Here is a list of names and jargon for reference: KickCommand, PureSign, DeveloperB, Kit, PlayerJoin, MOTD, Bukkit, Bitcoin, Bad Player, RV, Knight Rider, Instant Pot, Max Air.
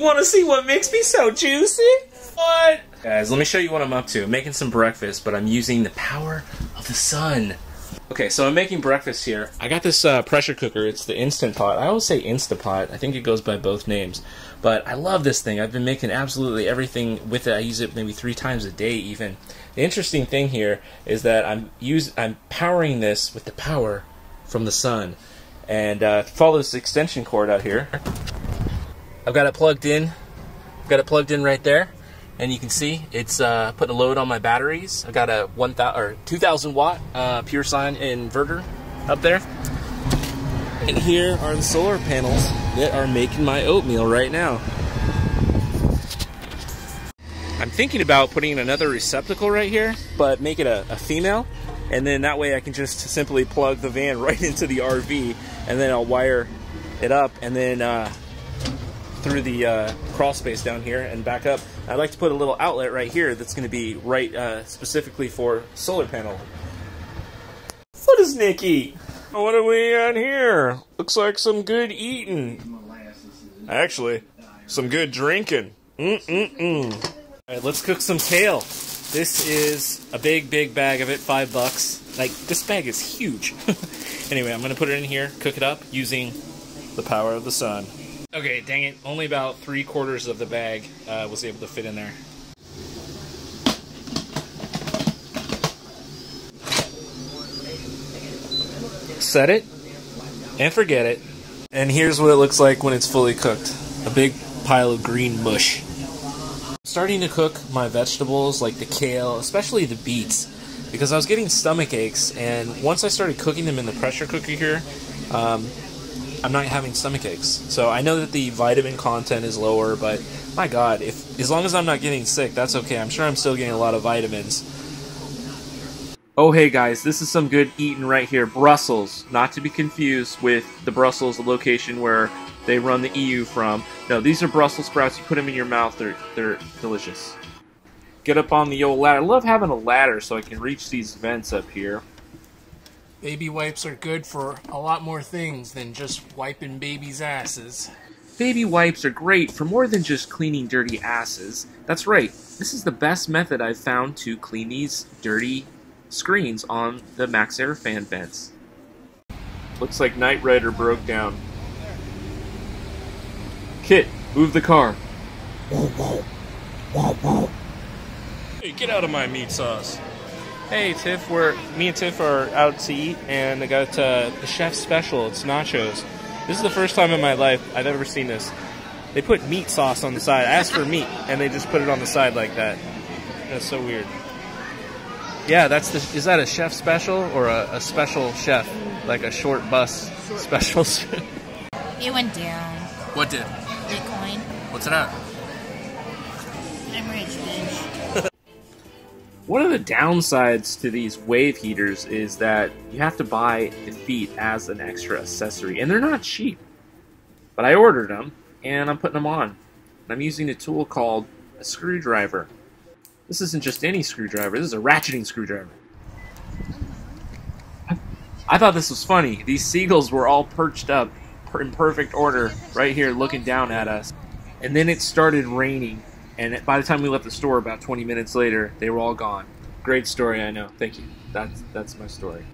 You wanna see what makes me so juicy? What? Guys, let me show you what I'm up to. I'm making some breakfast, but I'm using the power of the sun. Okay, so I'm making breakfast here. I got this pressure cooker. It's the Instant Pot. I always say Instant Pot. I think it goes by both names. But I love this thing. I've been making absolutely everything with it. I use it maybe 3 times a day even. The interesting thing here is that I'm powering this with the power from the sun. And follow this extension cord out here. I've got it plugged in. I've got it plugged in right there. And you can see it's putting a load on my batteries. I've got a 2,000 watt PureSign inverter up there. And here are the solar panels that are making my oatmeal right now. I'm thinking about putting in another receptacle right here, but make it a female. And then that way I can just simply plug the van right into the RV, and then I'll wire it up and then through the crawl space down here and back up. I'd like to put a little outlet right here that's going to be right specifically for solar panel. What is Nikki? What are we on here? Looks like some good eating. Actually, some good drinking. All right, let's cook some kale. This is a big bag of it, $5. Like, this bag is huge. Anyway, I'm going to put it in here, cook it up using the power of the sun. Okay, dang it, only about 3/4 of the bag was able to fit in there. Set it and forget it. And here's what it looks like when it's fully cooked. A big pile of green mush. I'm starting to cook my vegetables, like the kale, especially the beets, because I was getting stomach aches, and once I started cooking them in the pressure cooker here, I'm not having stomach aches. So I know that the vitamin content is lower, but my God, if as long as I'm not getting sick, that's okay. I'm sure I'm still getting a lot of vitamins. Oh, hey guys, this is some good eating right here. Brussels, not to be confused with the Brussels location where they run the EU from. No, these are Brussels sprouts. You put them in your mouth, they're delicious. Get up on the old ladder. I love having a ladder so I can reach these vents up here. Baby wipes are good for a lot more things than just wiping babies' asses. Baby wipes are great for more than just cleaning dirty asses. That's right, this is the best method I've found to clean these dirty screens on the Max Air fan vents. Looks like Knight Rider broke down. Kit, move the car. Hey, get out of my meat sauce. Hey Tiff, me and Tiff are out to eat, and I got the chef's special. It's nachos. This is the first time in my life I've ever seen this. They put meat sauce on the side. I asked for meat, and they just put it on the side like that. That's so weird. Yeah, is that a chef special or a special chef? Like a short bus special? It went down. What did? Bitcoin. What's it at? I'm rich, bitch. One of the downsides to these wave heaters is that you have to buy the feet as an extra accessory, and they're not cheap. But I ordered them, and I'm putting them on. And I'm using a tool called a screwdriver. This isn't just any screwdriver, this is a ratcheting screwdriver. I thought this was funny. These seagulls were all perched up in perfect order right here looking down at us. And then it started raining. And by the time we left the store, about 20 minutes later, they were all gone. Great story, I know. Thank you. That's my story.